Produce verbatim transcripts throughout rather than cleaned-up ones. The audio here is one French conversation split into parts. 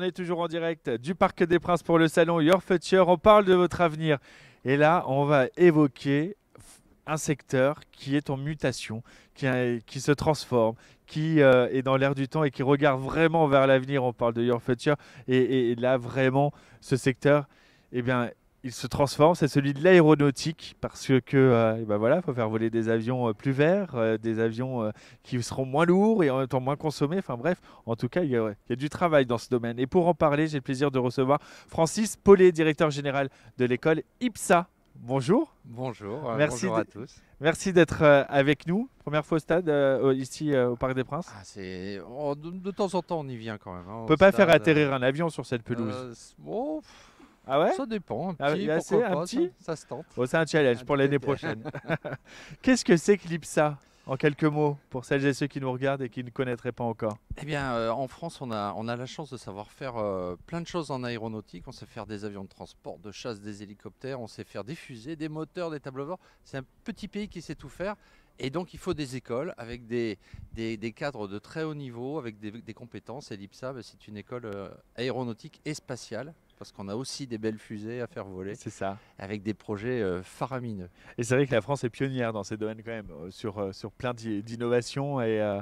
On est toujours en direct du Parc des Princes pour le salon Your Future. On parle de votre avenir. Et là, on va évoquer un secteur qui est en mutation, qui, qui se transforme, qui euh, est dans l'air du temps et qui regarde vraiment vers l'avenir. On parle de Your Future. Et, et, et là, vraiment, ce secteur, eh bien, il se transforme. C'est celui de l'aéronautique parce que, euh, eh ben voilà, faut faire voler des avions plus verts, euh, des avions euh, qui seront moins lourds et en même temps moins consommés. Enfin bref, en tout cas, il y a, il y a du travail dans ce domaine. Et pour en parler, j'ai le plaisir de recevoir Francis Pollet, directeur général de l'école I P S A. Bonjour. Bonjour. Merci bonjour à tous. Merci d'être avec nous. Première fois au stade, euh, ici euh, au Parc des Princes. Ah, c'est... Oh, de, de temps en temps, on y vient quand même. Hein, on ne peut pas stade... faire atterrir un avion sur cette pelouse. Euh, bon... Ah ouais, ça dépend. Un petit, ah, pourquoi pas, un petit ça, ça se tente. Oh, c'est un challenge un pour l'année prochaine. Qu'est-ce que c'est que l'I P S A, en quelques mots, pour celles et ceux qui nous regardent et qui ne connaîtraient pas encore? Eh bien, euh, en France, on a, on a la chance de savoir faire euh, plein de choses en aéronautique. On sait faire des avions de transport, de chasse, des hélicoptères. On sait faire des fusées, des moteurs, des tableaux. C'est un petit pays qui sait tout faire. Et donc, il faut des écoles avec des, des, des cadres de très haut niveau, avec des, des compétences. Et l'I P S A, bah, c'est une école euh, aéronautique et spatiale, parce qu'on a aussi des belles fusées à faire voler. C'est ça. Avec des projets euh, faramineux. Et c'est vrai que la France est pionnière dans ces domaines quand même, euh, sur, euh, sur plein d'innovations. Et, euh...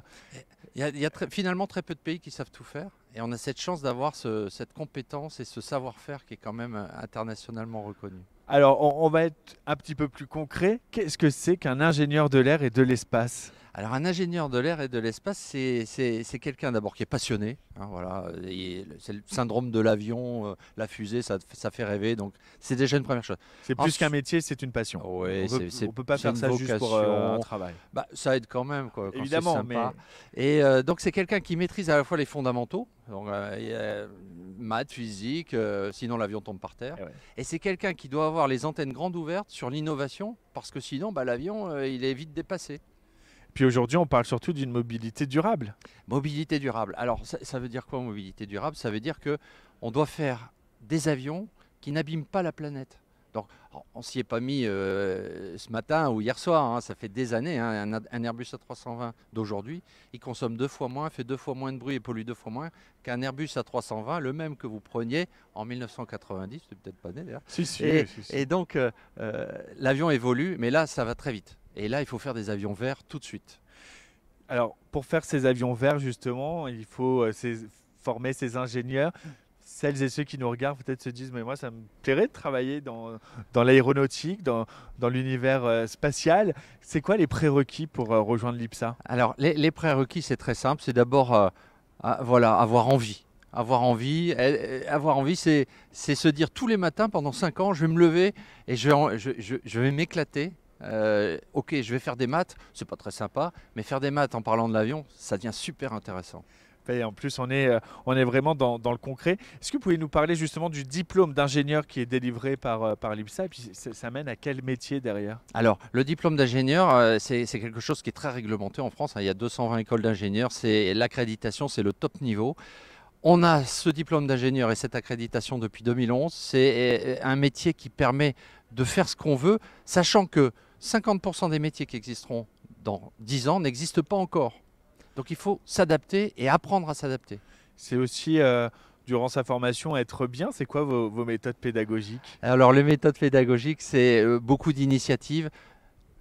Il y a, il y a très, finalement très peu de pays qui savent tout faire. Et on a cette chance d'avoir ce, cette compétence et ce savoir-faire qui est quand même internationalement reconnu. Alors, on, on va être un petit peu plus concret. Qu'est-ce que c'est qu'un ingénieur de l'air et de l'espace ? Alors, un ingénieur de l'air et de l'espace, c'est quelqu'un d'abord qui est passionné. Hein, voilà, c'est le syndrome de l'avion, euh, la fusée, ça, ça fait rêver. Donc, c'est déjà une première chose. C'est plus qu'un métier, c'est une passion. Oui, on ne peut pas faire ça vocation, juste pour euh, un travail. Bah, ça aide quand même, quoi, quand évidemment, sympa. Mais... Et euh, donc, c'est quelqu'un qui maîtrise à la fois les fondamentaux, donc euh, maths, physique, euh, sinon l'avion tombe par terre. Et, ouais. Et c'est quelqu'un qui doit avoir les antennes grandes ouvertes sur l'innovation, parce que sinon, bah, l'avion, euh, il est vite dépassé. Puis aujourd'hui, on parle surtout d'une mobilité durable. Mobilité durable. Alors, ça, ça veut dire quoi, mobilité durable? Ça veut dire qu'on doit faire des avions qui n'abîment pas la planète. Donc, on ne s'y est pas mis euh, ce matin ou hier soir. Hein, ça fait des années. Hein, un, un Airbus A trois cent vingt d'aujourd'hui, il consomme deux fois moins, fait deux fois moins de bruit et pollue deux fois moins qu'un Airbus A trois cent vingt, le même que vous preniez en mille neuf cent quatre-vingt-dix. C'est peut-être pas né d'ailleurs. Si, si, et, oui, si, si. Et donc, euh, euh, l'avion évolue, mais là, ça va très vite. Et là, il faut faire des avions verts tout de suite. Alors, pour faire ces avions verts, justement, il faut euh, former ces ingénieurs. Celles et ceux qui nous regardent peut-être se disent « mais moi, ça me plairait de travailler dans, dans l'aéronautique, dans, dans l'univers euh, spatial ». C'est quoi les prérequis pour euh, rejoindre l'I P S A? Alors, les, les prérequis, c'est très simple. C'est d'abord euh, voilà, avoir envie. Avoir envie, euh, avoir envie c'est se dire tous les matins pendant cinq ans, je vais me lever et je vais, je, je, je vais m'éclater. Euh, ok, je vais faire des maths, c'est pas très sympa, mais faire des maths en parlant de l'avion, ça devient super intéressant. Et en plus, on est, on est vraiment dans, dans le concret. Est-ce que vous pouvez nous parler justement du diplôme d'ingénieur qui est délivré par, par l'I P S A et puis ça, ça mène à quel métier derrière? Alors, le diplôme d'ingénieur, c'est quelque chose qui est très réglementé en France. Il y a deux cent vingt écoles d'ingénieurs, c'est l'accréditation, c'est le top niveau. On a ce diplôme d'ingénieur et cette accréditation depuis deux mille onze. C'est un métier qui permet de faire ce qu'on veut, sachant que cinquante pour cent des métiers qui existeront dans dix ans n'existent pas encore. Donc il faut s'adapter et apprendre à s'adapter. C'est aussi, euh, durant sa formation, être bien. C'est quoi vos, vos méthodes pédagogiques? Alors les méthodes pédagogiques, c'est euh, beaucoup d'initiatives,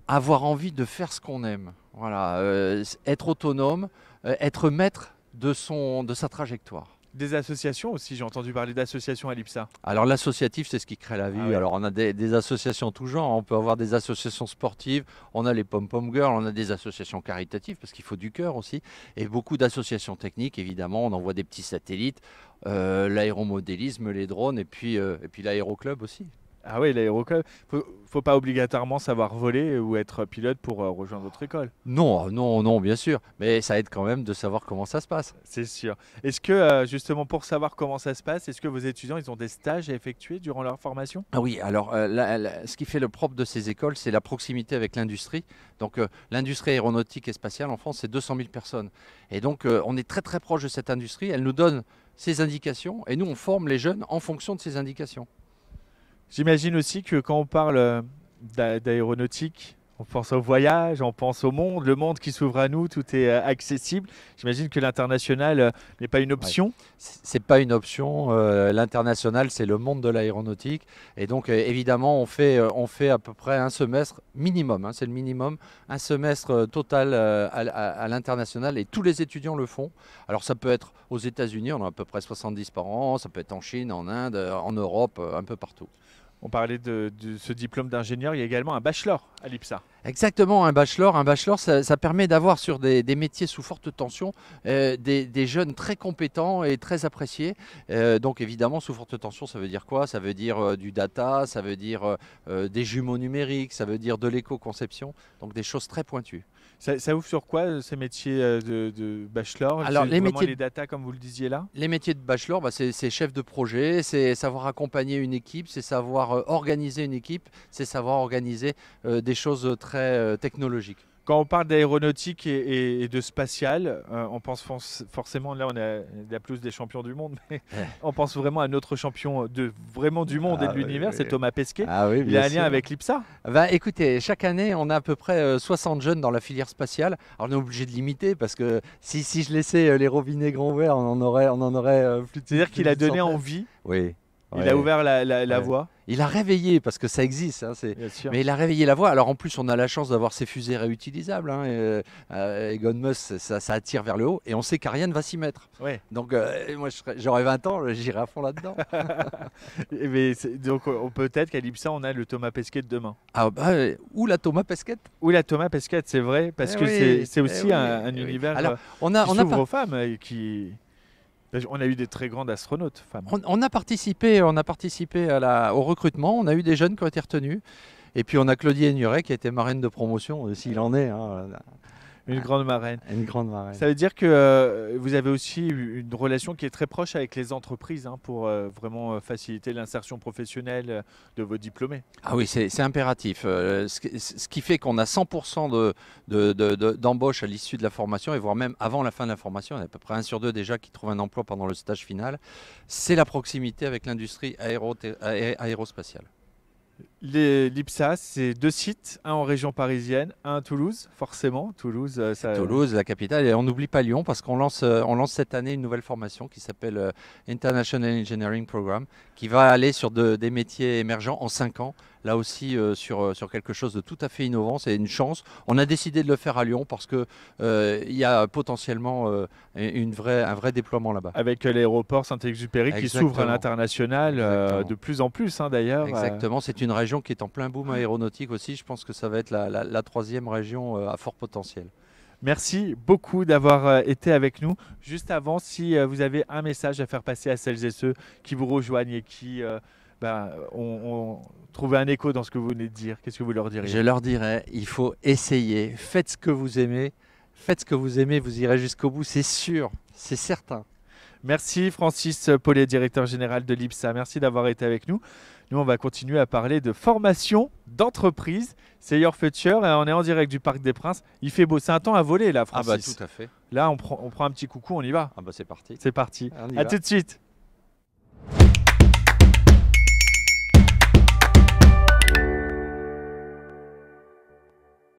avoir envie de faire ce qu'on aime. Voilà, euh, être autonome, euh, être maître de, son, de sa trajectoire. Des associations aussi, j'ai entendu parler d'associations à l'I P S A. Alors l'associatif, c'est ce qui crée la vie. Ah ouais. Alors on a des, des associations tout genre, on peut avoir des associations sportives, on a les pom-pom girls, on a des associations caritatives parce qu'il faut du cœur aussi, et beaucoup d'associations techniques évidemment, on envoie des petits satellites, euh, l'aéromodélisme, les drones et puis, euh, et puis l'aéroclub aussi. Ah oui, l'aéroclub. Il ne faut pas obligatoirement savoir voler ou être pilote pour euh, rejoindre votre école. Non, non, non, bien sûr. Mais ça aide quand même de savoir comment ça se passe. C'est sûr. Est-ce que, euh, justement, pour savoir comment ça se passe, est-ce que vos étudiants, ils ont des stages à effectuer durant leur formation? Ah oui, alors, euh, la, la, ce qui fait le propre de ces écoles, c'est la proximité avec l'industrie. Donc, euh, l'industrie aéronautique et spatiale, en France, c'est deux cent mille personnes. Et donc, euh, on est très, très proche de cette industrie. Elle nous donne ses indications et nous, on forme les jeunes en fonction de ces indications. J'imagine aussi que quand on parle d'aéronautique, On pense au voyage, on pense au monde, le monde qui s'ouvre à nous, tout est accessible. J'imagine que l'international n'est pas une option. Ouais. C'est pas une option. Euh, l'international, c'est le monde de l'aéronautique. Et donc, euh, évidemment, on fait, euh, on fait à peu près un semestre minimum, hein, c'est le minimum, un semestre total euh, à, à, à l'international. Et tous les étudiants le font. Alors, ça peut être aux États-Unis, on a à peu près soixante-dix par an. Ça peut être en Chine, en Inde, en Europe, un peu partout. On parlait de, de ce diplôme d'ingénieur, il y a également un bachelor à l'I P S A. Exactement, un bachelor, un bachelor, ça, ça permet d'avoir sur des, des métiers sous forte tension euh, des, des jeunes très compétents et très appréciés. Euh, donc évidemment, sous forte tension, ça veut dire quoi? Ça veut dire euh, du data, ça veut dire euh, des jumeaux numériques, ça veut dire de l'éco-conception, donc des choses très pointues. Ça, ça ouvre sur quoi ces métiers de, de bachelor? Alors les métiers les data, comme vous le disiez là. Les métiers de bachelor, bah, c'est chef de projet, c'est savoir accompagner une équipe, c'est savoir euh, organiser une équipe, c'est savoir organiser euh, des choses très technologique. Quand on parle d'aéronautique et, et, et de spatial, euh, on pense forcément, là on a la plus des champions du monde, mais on pense vraiment à notre champion de, vraiment du monde ah et de oui, l'univers, oui. C'est Thomas Pesquet. Ah oui, il a un lien avec l'I P S A. Bah, écoutez, chaque année, on a à peu près soixante jeunes dans la filière spatiale. Alors, on est obligé de limiter parce que si, si je laissais les robinets grands ouverts, on en aurait, on en aurait plus. C'est-à-dire qu'il a donné envie. Oui. Il ouais. a ouvert la, la, la ouais. voie. Il a réveillé, parce que ça existe, hein, mais il a réveillé la voie. Alors en plus, on a la chance d'avoir ces fusées réutilisables. Hein, et, euh, et Elon Musk, ça, ça attire vers le haut. Et on sait qu'Ariane va s'y mettre. Ouais. Donc euh, moi, j'aurais vingt ans, j'irai à fond là-dedans. Donc peut-être qu'à l'I P S A, on a le Thomas Pesquet de demain. Ah, bah, ou la Thomas Pesquet. Ou la Thomas Pesquet, c'est vrai, parce eh que oui, c'est aussi eh oui, un, un eh univers oui. Alors, on a, qui s'ouvre pas... aux femmes. Et qui... On a eu des très grandes astronautes femmes. On, on a participé, on a participé à la, au recrutement, on a eu des jeunes qui ont été retenus. Et puis on a Claudie Haigneré qui a été marraine de promotion, s'il en est. Hein. Une grande marraine. Une grande marraine. Ça veut dire que euh, vous avez aussi une relation qui est très proche avec les entreprises hein, pour euh, vraiment faciliter l'insertion professionnelle de vos diplômés. Ah oui, c'est impératif. Euh, ce, ce qui fait qu'on a cent pour cent de, de, de, de, d'embauche à l'issue de la formation et voire même avant la fin de la formation. On a à peu près un sur deux déjà qui trouve un emploi pendant le stage final. C'est la proximité avec l'industrie aéro, aérospatiale. L'I P S A, c'est deux sites, un en région parisienne, un à Toulouse, forcément. Toulouse, ça... Toulouse, la capitale. Et on n'oublie pas Lyon parce qu'on lance, on lance cette année une nouvelle formation qui s'appelle International Engineering Program, qui va aller sur de, des métiers émergents en cinq ans. Là aussi, euh, sur, sur quelque chose de tout à fait innovant, c'est une chance. On a décidé de le faire à Lyon parce qu'il euh, y a potentiellement euh, une vraie, un vrai déploiement là-bas. Avec l'aéroport Saint-Exupéry qui s'ouvre à l'international euh, de plus en plus hein, d'ailleurs. Exactement, c'est une région qui est en plein boom aéronautique aussi. Je pense que ça va être la, la, la troisième région euh, à fort potentiel. Merci beaucoup d'avoir été avec nous. Juste avant, si vous avez un message à faire passer à celles et ceux qui vous rejoignent et qui... Euh, Ben, on, on trouvait un écho dans ce que vous venez de dire. Qu'est-ce que vous leur direz? Je leur dirais, il faut essayer. Faites ce que vous aimez. Faites ce que vous aimez, vous irez jusqu'au bout, c'est sûr, c'est certain. Merci Francis Pollet, directeur général de l'I P S A. Merci d'avoir été avec nous. Nous, on va continuer à parler de formation d'entreprise. C'est Your Future et on est en direct du Parc des Princes. Il fait beau. C'est un temps à voler là, Francis. Ah bah tout à fait. Là, on prend, on prend un petit coucou, on y va. Ah bah c'est parti. C'est parti. À tout de suite.